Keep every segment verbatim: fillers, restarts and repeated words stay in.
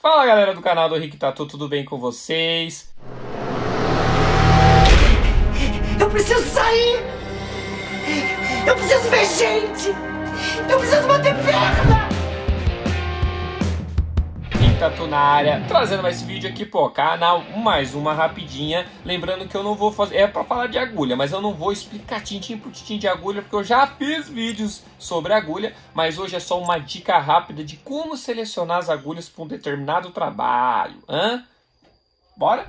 Fala galera do canal do Rick Tatu, tudo bem com vocês? Eu preciso sair! Eu preciso ver gente! Eu preciso bater perna! Rick Tatu na área, trazendo mais vídeo aqui pro canal, mais uma rapidinha. Lembrando que eu não vou fazer, é pra falar de agulha, mas eu não vou explicar tintim por tintim de agulha, porque eu já fiz vídeos sobre agulha, mas hoje é só uma dica rápida de como selecionar as agulhas para um determinado trabalho. Hã? Bora?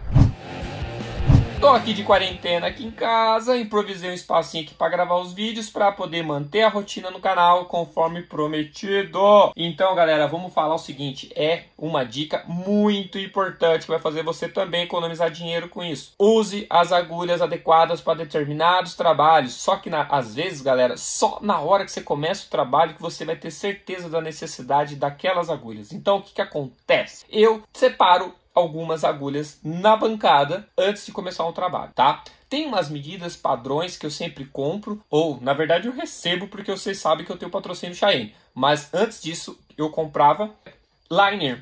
Tô aqui de quarentena aqui em casa, improvisei um espacinho aqui para gravar os vídeos para poder manter a rotina no canal conforme prometido. Então, galera, vamos falar o seguinte, é uma dica muito importante que vai fazer você também economizar dinheiro com isso. Use as agulhas adequadas para determinados trabalhos, só que na, às vezes, galera, só na hora que você começa o trabalho que você vai ter certeza da necessidade daquelas agulhas. Então, o que que acontece? Eu separo algumas agulhas na bancada antes de começar um trabalho, tá? Tem umas medidas padrões que eu sempre compro, ou na verdade eu recebo porque vocês sabem que eu tenho patrocínio Cheyenne, mas antes disso eu comprava liner,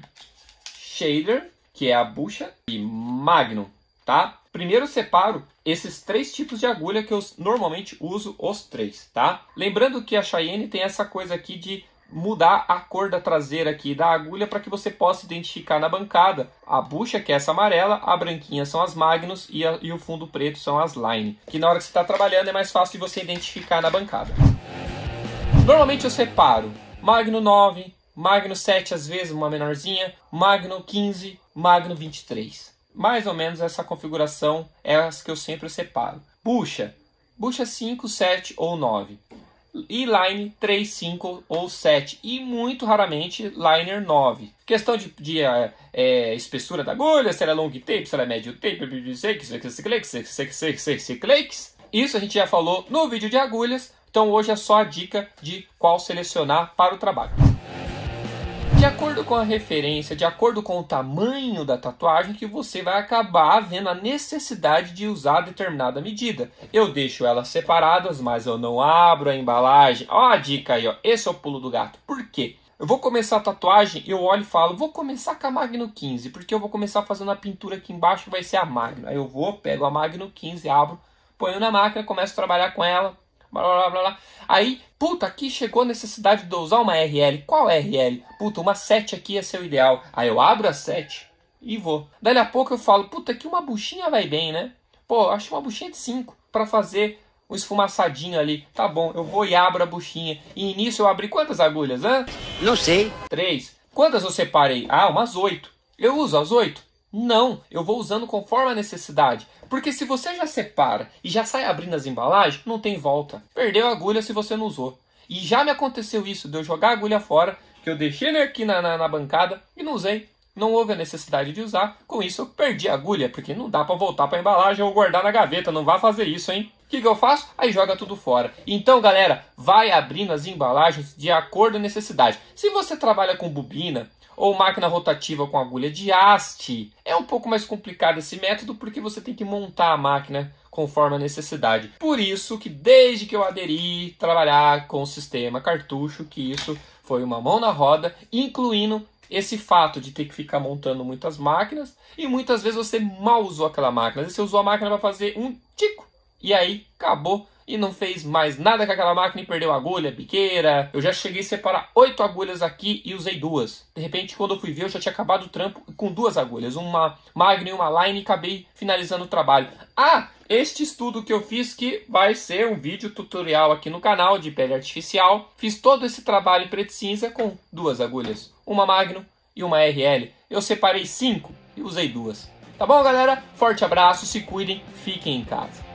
shader, que é a bucha, e magnum, tá? Primeiro eu separo esses três tipos de agulha que eu normalmente uso os três, tá? Lembrando que a Cheyenne tem essa coisa aqui de mudar a cor da traseira aqui da agulha para que você possa identificar na bancada a bucha, que é essa amarela, a branquinha são as magnums e, a, e o fundo preto são as line, que na hora que você está trabalhando é mais fácil de você identificar na bancada. Normalmente eu separo Magnum nove, Magnum sete, às vezes uma menorzinha, Magnum quinze, Magnum vinte e três. Mais ou menos essa configuração é as que eu sempre separo. Bucha, bucha cinco, sete ou nove. E line três, cinco ou sete. E muito raramente liner nove. Questão de, de é, é, espessura da agulha, se ela é long tape, se ela é médio tape, isso a gente já falou no vídeo de agulhas. Então hoje é só a dica de qual selecionar para o trabalho. De acordo com a referência, de acordo com o tamanho da tatuagem, que você vai acabar vendo a necessidade de usar determinada medida. Eu deixo elas separadas, mas eu não abro a embalagem. Ó a dica aí, ó. Esse é o pulo do gato. Por quê? Eu vou começar a tatuagem, eu olho e falo, vou começar com a Magnum quinze, porque eu vou começar fazendo a pintura aqui embaixo, que vai ser a Magnum. Aí eu vou, pego a Magnum quinze, abro, ponho na máquina, começo a trabalhar com ela. Blá, blá, blá, blá. Aí, puta, aqui chegou a necessidade de eu usar uma R L. Qual R L? Puta, uma sete aqui ia ser o ideal. Aí eu abro a sete e vou. Daí a pouco eu falo, puta, aqui uma buchinha vai bem, né? Pô, acho uma buchinha de cinco pra fazer um esfumaçadinho ali. Tá bom, eu vou e abro a buchinha. E nisso eu abri quantas agulhas, né? Não sei. três. Quantas eu separei? Ah, umas oito. Eu uso as oito? Não, eu vou usando conforme a necessidade. Porque se você já separa e já sai abrindo as embalagens, não tem volta. Perdeu a agulha se você não usou. E já me aconteceu isso, de eu jogar a agulha fora, que eu deixei aqui na, na, na bancada e não usei. Não houve a necessidade de usar. Com isso eu perdi a agulha, porque não dá para voltar para a embalagem ou guardar na gaveta. Não vá fazer isso, hein? O que, que eu faço? Aí joga tudo fora. Então, galera, vai abrindo as embalagens de acordo com a necessidade. Se você trabalha com bobina ou máquina rotativa com agulha de haste, é um pouco mais complicado esse método porque você tem que montar a máquina conforme a necessidade. Por isso que desde que eu aderi trabalhar com o sistema cartucho, que isso foi uma mão na roda, incluindo esse fato de ter que ficar montando muitas máquinas e muitas vezes você mal usou aquela máquina. Às vezes você usou a máquina para fazer um tico e aí acabou e não fez mais nada com aquela máquina e perdeu a agulha, biqueira. Eu já cheguei a separar oito agulhas aqui e usei duas. De repente, quando eu fui ver, eu já tinha acabado o trampo com duas agulhas. Uma Magnum e uma Line e acabei finalizando o trabalho. Ah, este estudo que eu fiz, que vai ser um vídeo tutorial aqui no canal de pele artificial. Fiz todo esse trabalho em preto e cinza com duas agulhas. Uma Magnum e uma R L. Eu separei cinco e usei duas. Tá bom, galera? Forte abraço, se cuidem, fiquem em casa.